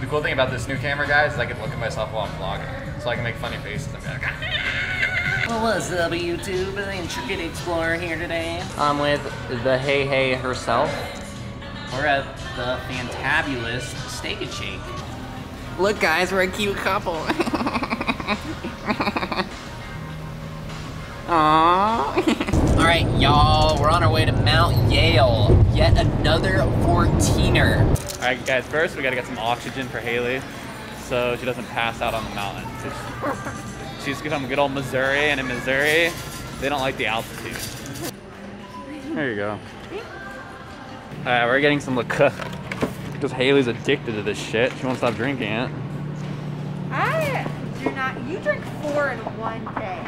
The cool thing about this new camera, guys, is I can look at myself while I'm vlogging. So I can make funny faces and be like, well, what's up, YouTube? The Intricate Explorer here today. I'm with the Hey Hey herself. We're at the fantabulous Steak and Shake. Look, guys, we're a cute couple. Aww. All right, y'all, we're on our way to Mount Yale. Yet another 14er. All right, guys, first we gotta get some oxygen for Haley so she doesn't pass out on the mountain. She's from good old Missouri, and in Missouri, they don't like the altitude. There you go. All right, we're getting some La Croix because Haley's addicted to this shit. She won't stop drinking it. I do not, you drink 4 in one day.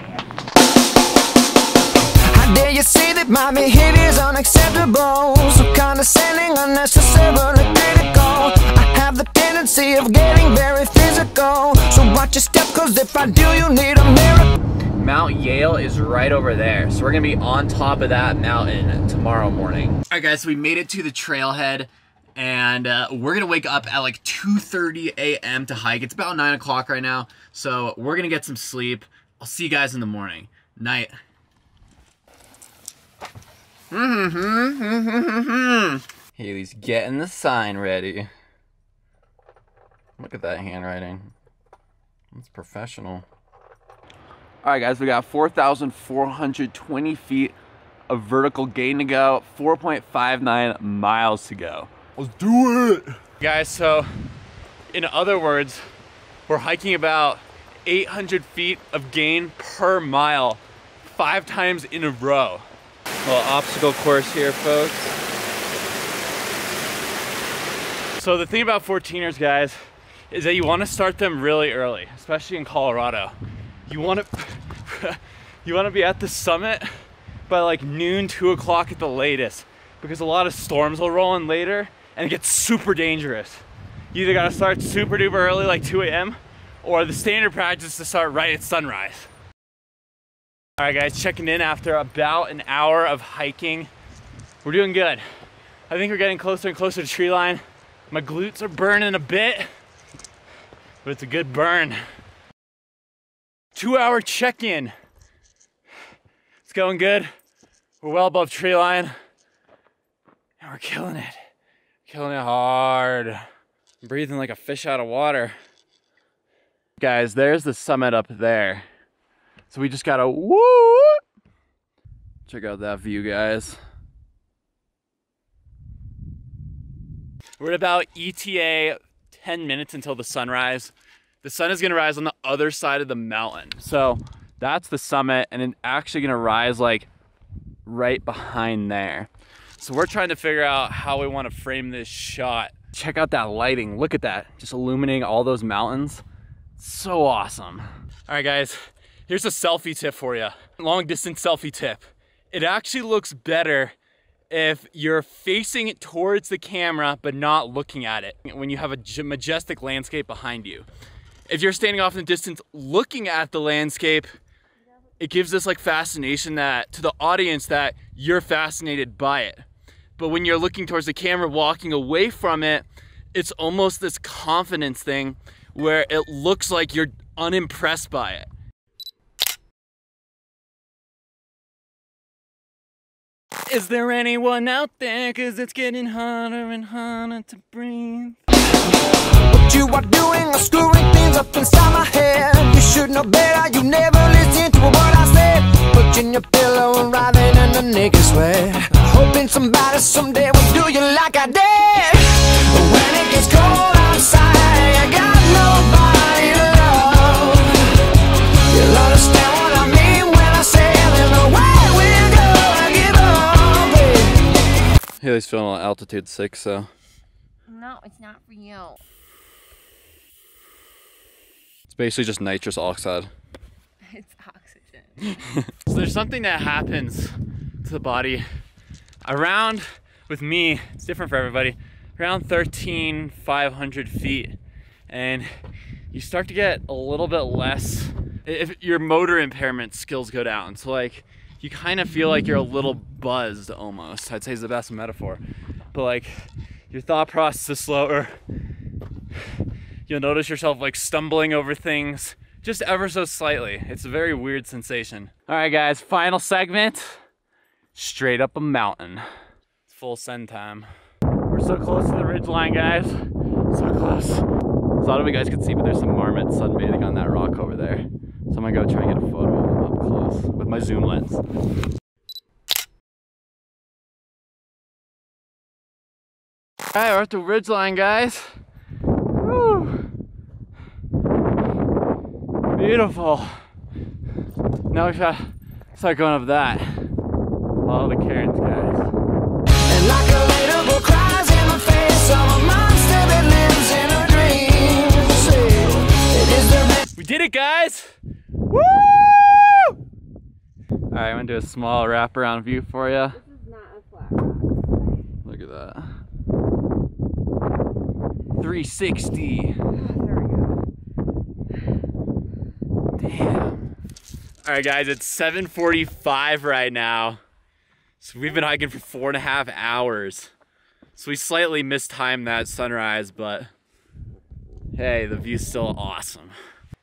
Dare you say that my behavior's unacceptable? So condescending, unnecessarily critical. I have the tendency of getting very physical, so watch your step, cause if I do, you need a miracle. Mount Yale is right over there, so we're gonna be on top of that mountain tomorrow morning. Alright guys, so we made it to the trailhead, and we're gonna wake up at like 2:30 a.m. to hike. It's about 9 o'clock right now, so we're gonna get some sleep. I'll see you guys in the morning. Night. Haley's getting the sign ready. Look at that handwriting. That's professional. All right, guys, we got 4,420 feet of vertical gain to go, 4.59 miles to go. Let's do it! Guys, so in other words, we're hiking about 800 feet of gain per mile, 5 times in a row. Little obstacle course here, folks. So the thing about 14ers, guys, is that you want to start them really early, especially in Colorado. You want to be at the summit by like noon, 2 o'clock at the latest, because a lot of storms will roll in later and it gets super dangerous. You either got to start super duper early, like 2 a.m., or the standard practice is to start right at sunrise. All right, guys, checking in after about an hour of hiking. We're doing good. I think we're getting closer and closer to tree line. My glutes are burning a bit, but it's a good burn. 2-hour check-in. It's going good. We're well above tree line, and we're killing it. Killing it hard. I'm breathing like a fish out of water. Guys, there's the summit up there. So we just gotta whoop. Check out that view, guys. We're at about ETA 10 minutes until the sunrise. The sun is gonna rise on the other side of the mountain. So that's the summit, and it's actually gonna rise like right behind there. So we're trying to figure out how we wanna frame this shot. Check out that lighting, look at that. Just illuminating all those mountains. So awesome. All right, guys. Here's a selfie tip for you. Long distance selfie tip. It actually looks better if you're facing it towards the camera but not looking at it when you have a majestic landscape behind you. If you're standing off in the distance looking at the landscape, it gives this like fascination that to the audience that you're fascinated by it. But when you're looking towards the camera, walking away from it, it's almost this confidence thing where it looks like you're unimpressed by it. Is there anyone out there? Cause it's getting harder and harder to breathe. What you are doing are screwing things up inside my head. You should know better, you never listened to what I said. Punching your pillow and writhing in the nigga sweat. Hoping somebody someday will do you like I did. But when it gets cold outside, I got nobody to love. You'll understand what I mean when I say there's no way. Haley's feeling altitude sick, so. No, it's not for you. It's basically just nitrous oxide. It's oxygen. So there's something that happens to the body around, with me, it's different for everybody, around 13,500 feet. And you start to get a little bit less, if your motor impairment skills go down. So like, you kind of feel like you're a little buzzed almost, I'd say is the best metaphor. But like, your thought process is slower, You'll notice yourself like stumbling over things just ever so slightly. It's a very weird sensation. All right guys, final segment, straight up a mountain. It's full send time. We're so close to the ridgeline, guys, so close. So I don't know if you guys could see, but there's some marmots sunbathing on that rock over there. So I'm gonna go try and get a photo of them up close with my zoom lens. All right, we're at the ridgeline, guys. Woo. Beautiful. Now we gotta start going up that. Follow the cairns, guys. And like a relatable cries in my face, I'm a monster that lives in her dreams. It is the... We did it, guys. Woo! All right, I'm gonna do a small wraparound view for you. This is not a flat rock. Look at that. 360. Oh, there we go. Damn. All right, guys, it's 7:45 right now. So we've been hiking for 4.5 hours. So we slightly mistimed that sunrise, but hey, the view's still awesome.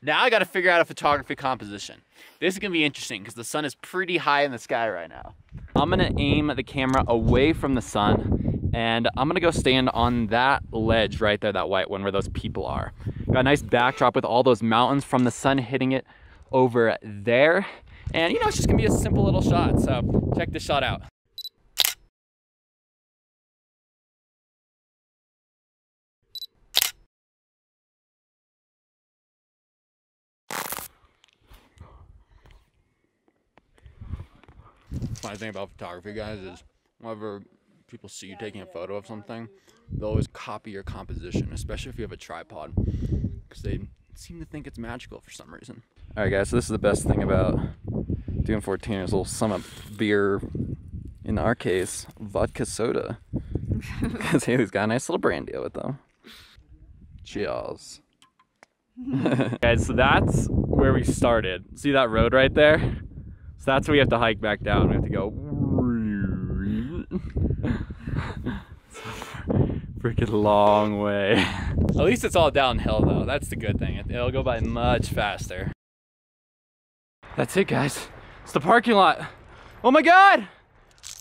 Now I got to figure out a photography composition. This is going to be interesting because the sun is pretty high in the sky right now. I'm going to aim the camera away from the sun. And I'm gonna go stand on that ledge right there, that white one where those people are. Got a nice backdrop with all those mountains from the sun hitting it over there. And you know, it's just gonna be a simple little shot. So check this shot out. Funny thing about photography, guys, is whenever people see you taking a photo of something, they'll always copy your composition, especially if you have a tripod, because they seem to think it's magical for some reason. All right guys, so this is the best thing about doing 14 is a little sum up beer, in our case, vodka soda, because Haley's got a nice little brand deal with them. Cheers. Guys, so that's where we started. See that road right there? So that's where we have to hike back down. We have to go freaking long way. At least it's all downhill though. That's the good thing. It'll go by much faster. That's it, guys. It's the parking lot. Oh my God!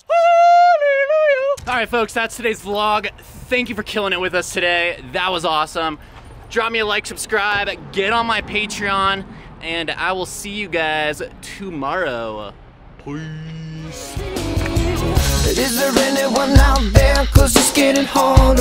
Hallelujah! All right, folks, that's today's vlog. Thank you for killing it with us today. That was awesome. Drop me a like, subscribe, get on my Patreon, and I will see you guys tomorrow. Peace. Is there anyone out there? 'Cause it's getting hard.